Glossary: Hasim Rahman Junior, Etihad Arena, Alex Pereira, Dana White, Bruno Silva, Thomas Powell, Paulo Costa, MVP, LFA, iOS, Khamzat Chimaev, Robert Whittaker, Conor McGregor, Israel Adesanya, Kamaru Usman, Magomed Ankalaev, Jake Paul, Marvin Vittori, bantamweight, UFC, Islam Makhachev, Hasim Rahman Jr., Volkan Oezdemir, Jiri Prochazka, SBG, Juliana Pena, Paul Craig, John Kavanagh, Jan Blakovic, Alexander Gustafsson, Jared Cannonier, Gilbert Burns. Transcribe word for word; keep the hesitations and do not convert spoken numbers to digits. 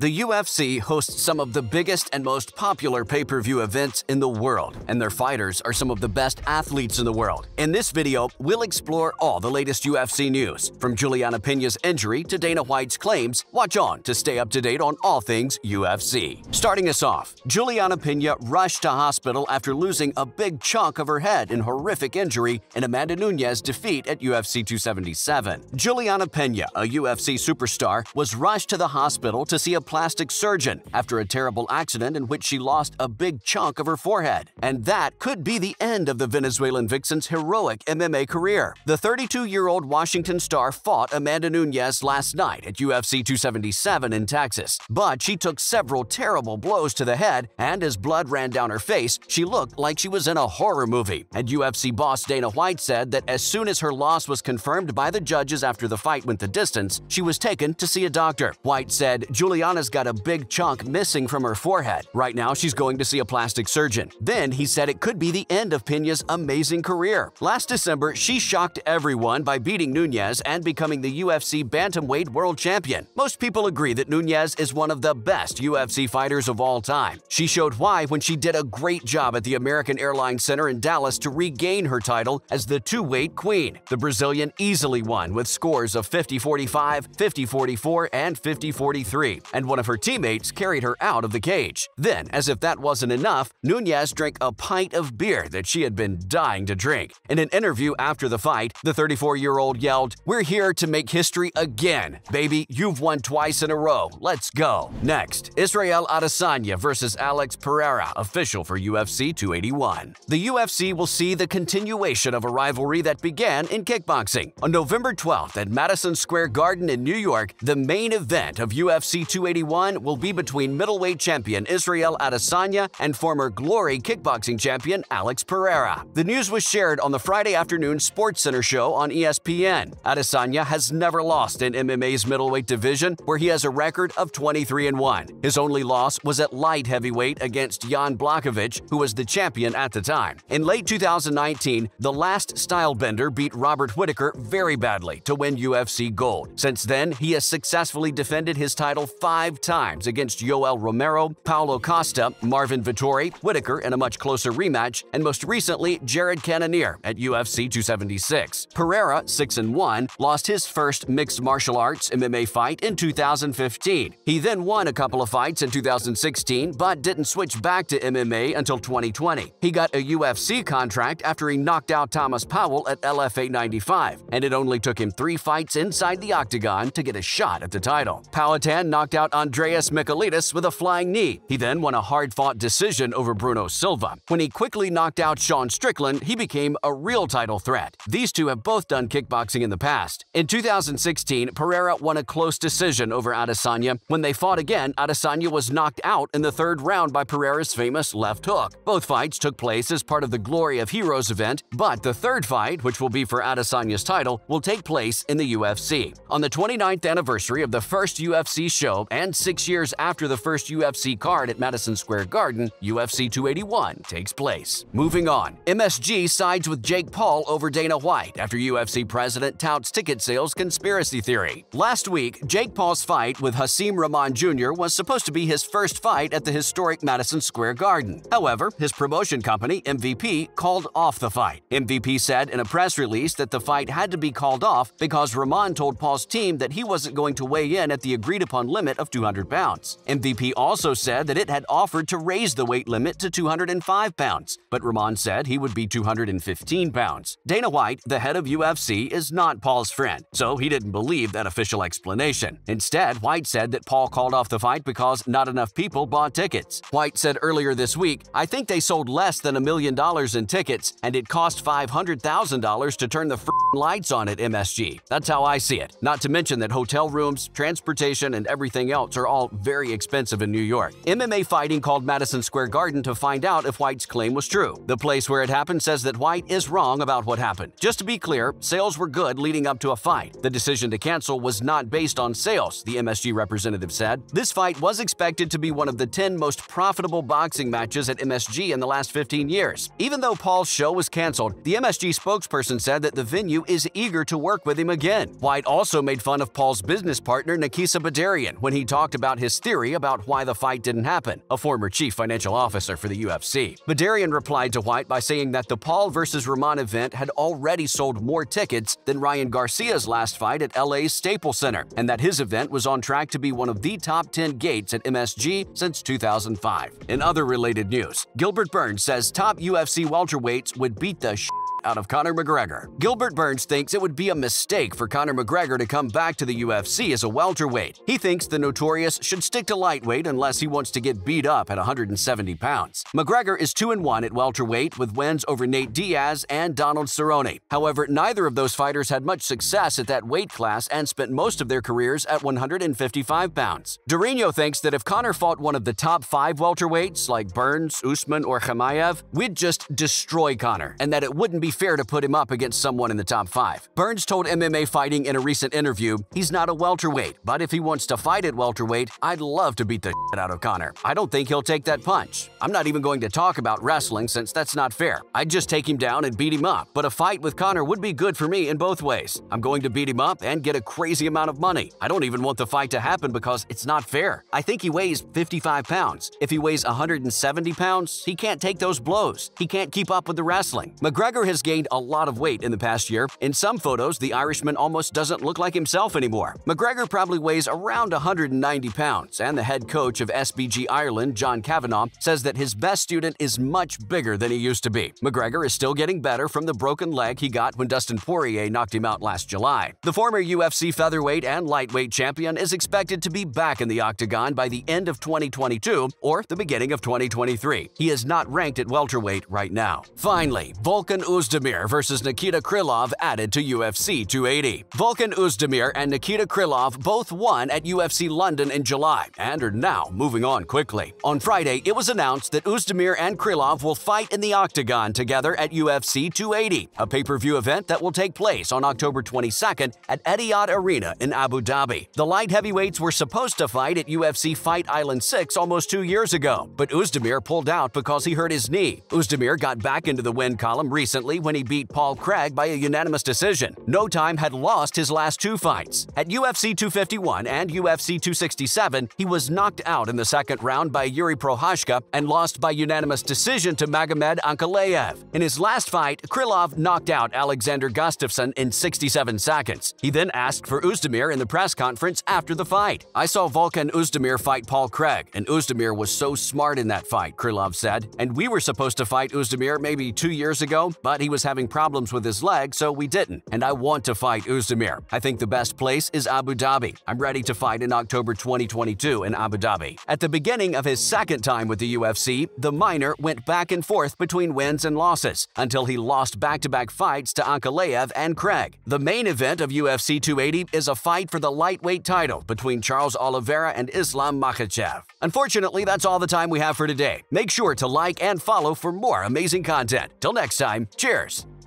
The U F C hosts some of the biggest and most popular pay-per-view events in the world, and their fighters are some of the best athletes in the world. In this video, we'll explore all the latest U F C news. From Juliana Pena's injury to Dana White's claims, watch on to stay up to date on all things U F C. Starting us off, Juliana Pena rushed to hospital after losing a big chunk of her head in horrific injury in Amanda Nunes' defeat at U F C two seventy-seven. Juliana Pena, a U F C superstar, was rushed to the hospital to see a plastic surgeon after a terrible accident in which she lost a big chunk of her forehead. And that could be the end of the Venezuelan vixen's heroic M M A career. The thirty-two-year-old Washington star fought Amanda Nunes last night at U F C two seventy-seven in Texas, but she took several terrible blows to the head, and as blood ran down her face, she looked like she was in a horror movie. And U F C boss Dana White said that as soon as her loss was confirmed by the judges after the fight went the distance, she was taken to see a doctor. White said, "Juliana has got a big chunk missing from her forehead. Right now, she's going to see a plastic surgeon." Then he said it could be the end of Pena's amazing career. Last December, she shocked everyone by beating Nunes and becoming the U F C bantamweight world champion. Most people agree that Nunes is one of the best U F C fighters of all time. She showed why when she did a great job at the American Airlines Center in Dallas to regain her title as the two-weight queen. The Brazilian easily won with scores of fifty forty-five, fifty forty-four, and fifty forty-three. And one of her teammates carried her out of the cage. Then, as if that wasn't enough, Nunes drank a pint of beer that she had been dying to drink. In an interview after the fight, the thirty-four-year-old yelled, "We're here to make history again. Baby, you've won twice in a row. Let's go." Next, Israel Adesanya versus Alex Pereira, official for U F C two eighty-one. The U F C will see the continuation of a rivalry that began in kickboxing. On November twelfth at Madison Square Garden in New York, the main event of U F C two eighty-one will be between middleweight champion Israel Adesanya and former Glory kickboxing champion Alex Pereira. The news was shared on the Friday afternoon SportsCenter show on E S P N. Adesanya has never lost in M M A's middleweight division, where he has a record of twenty-three and one. His only loss was at light heavyweight against Jan Blakovic, who was the champion at the time. In late two thousand nineteen, the last stylebender beat Robert Whittaker very badly to win U F C gold. Since then, he has successfully defended his title five times against Yoel Romero, Paulo Costa, Marvin Vittori, Whittaker in a much closer rematch, and most recently Jared Cannonier at U F C two seventy-six. Pereira, six and one, lost his first mixed martial arts M M A fight in two thousand fifteen. He then won a couple of fights in two thousand sixteen but didn't switch back to M M A until twenty twenty. He got a U F C contract after he knocked out Thomas Powell at L F A ninety-five, and it only took him three fights inside the octagon to get a shot at the title. Powhatan knocked out Andreas Michaelides with a flying knee. He then won a hard-fought decision over Bruno Silva. When he quickly knocked out Sean Strickland, he became a real title threat. These two have both done kickboxing in the past. In two thousand sixteen, Pereira won a close decision over Adesanya. When they fought again, Adesanya was knocked out in the third round by Pereira's famous left hook. Both fights took place as part of the Glory of Heroes event, but the third fight, which will be for Adesanya's title, will take place in the U F C. On the twenty-ninth anniversary of the first U F C show and six years after the first U F C card at Madison Square Garden, U F C two eighty-one takes place. Moving on, M S G sides with Jake Paul over Dana White after U F C president touts ticket sales conspiracy theory. Last week, Jake Paul's fight with Hasim Rahman Junior was supposed to be his first fight at the historic Madison Square Garden. However, his promotion company, M V P, called off the fight. M V P said in a press release that the fight had to be called off because Rahman told Paul's team that he wasn't going to weigh in at the agreed-upon limit of two hundred pounds. M V P also said that it had offered to raise the weight limit to two hundred five pounds, but Rahman said he would be two hundred fifteen pounds. Dana White, the head of U F C, is not Paul's friend, so he didn't believe that official explanation. Instead, White said that Paul called off the fight because not enough people bought tickets. White said earlier this week, "I think they sold less than a million dollars in tickets, and it cost five hundred thousand dollars to turn the f***ing lights on at M S G. That's how I see it. Not to mention that hotel rooms, transportation, and everything else are all very expensive in New York." M M A Fighting called Madison Square Garden to find out if White's claim was true. The place where it happened says that White is wrong about what happened. "Just to be clear, sales were good leading up to a fight. The decision to cancel was not based on sales," the M S G representative said. "This fight was expected to be one of the ten most profitable boxing matches at M S G in the last fifteen years. Even though Paul's show was canceled, the M S G spokesperson said that the venue is eager to work with him again." White also made fun of Paul's business partner Nakisa Bidarian when he talked about his theory about why the fight didn't happen, a former chief financial officer for the U F C. Bidarian replied to White by saying that the Paul versus Rahman event had already sold more tickets than Ryan Garcia's last fight at L A's Staples Center, and that his event was on track to be one of the top ten gates at M S G since two thousand five. In other related news, Gilbert Burns says top U F C welterweights would beat the shit out of Conor McGregor. Gilbert Burns thinks it would be a mistake for Conor McGregor to come back to the U F C as a welterweight. He thinks the notorious should stick to lightweight unless he wants to get beat up at one hundred seventy pounds. McGregor is two and one at welterweight with wins over Nate Diaz and Donald Cerrone. However, neither of those fighters had much success at that weight class and spent most of their careers at one hundred fifty-five pounds. Dorino thinks that if Conor fought one of the top five welterweights like Burns, Usman, or Chimaev, we'd just destroy Conor, and that it wouldn't be fair to put him up against someone in the top five. Burns told M M A Fighting in a recent interview, "He's not a welterweight, but if he wants to fight at welterweight, I'd love to beat the shit out of Conor. I don't think he'll take that punch. I'm not even going to talk about wrestling since that's not fair. I'd just take him down and beat him up, but a fight with Conor would be good for me in both ways. I'm going to beat him up and get a crazy amount of money. I don't even want the fight to happen because it's not fair. I think he weighs fifty-five pounds. If he weighs one hundred seventy pounds, he can't take those blows. He can't keep up with the wrestling." McGregor has gained a lot of weight in the past year. In some photos, the Irishman almost doesn't look like himself anymore. McGregor probably weighs around one hundred ninety pounds, and the head coach of S B G Ireland, John Kavanagh, says that his best student is much bigger than he used to be. McGregor is still getting better from the broken leg he got when Dustin Poirier knocked him out last July. The former U F C featherweight and lightweight champion is expected to be back in the octagon by the end of twenty twenty-two or the beginning of twenty twenty-three. He is not ranked at welterweight right now. Finally, Volkan Oezdemir Oezdemir versus Nikita Krylov added to U F C two eighty. Volkan Oezdemir and Nikita Krylov both won at U F C London in July and are now moving on quickly. On Friday, it was announced that Oezdemir and Krylov will fight in the octagon together at U F C two eighty, a pay-per-view event that will take place on October twenty-second at Etihad Arena in Abu Dhabi. The light heavyweights were supposed to fight at U F C Fight Island six almost two years ago, but Oezdemir pulled out because he hurt his knee. Oezdemir got back into the win column recently when he beat Paul Craig by a unanimous decision. No Time had lost his last two fights. At U F C two fifty-one and U F C two sixty-seven, he was knocked out in the second round by Jiri Prochazka and lost by unanimous decision to Magomed Ankalaev. In his last fight, Krylov knocked out Alexander Gustafsson in sixty-seven seconds. He then asked for Oezdemir in the press conference after the fight. "I saw Volkan Oezdemir fight Paul Craig, and Oezdemir was so smart in that fight," Krylov said. "And we were supposed to fight Oezdemir maybe two years ago, but he was having problems with his leg, so we didn't. And I want to fight Oezdemir. I think the best place is Abu Dhabi. I'm ready to fight in October twenty twenty-two in Abu Dhabi." At the beginning of his second time with the U F C, the minor went back and forth between wins and losses until he lost back-to-back fights to Ankalaev and Craig. The main event of U F C two eighty is a fight for the lightweight title between Charles Oliveira and Islam Makhachev. Unfortunately, that's all the time we have for today. Make sure to like and follow for more amazing content. Till next time, cheers! Cheers!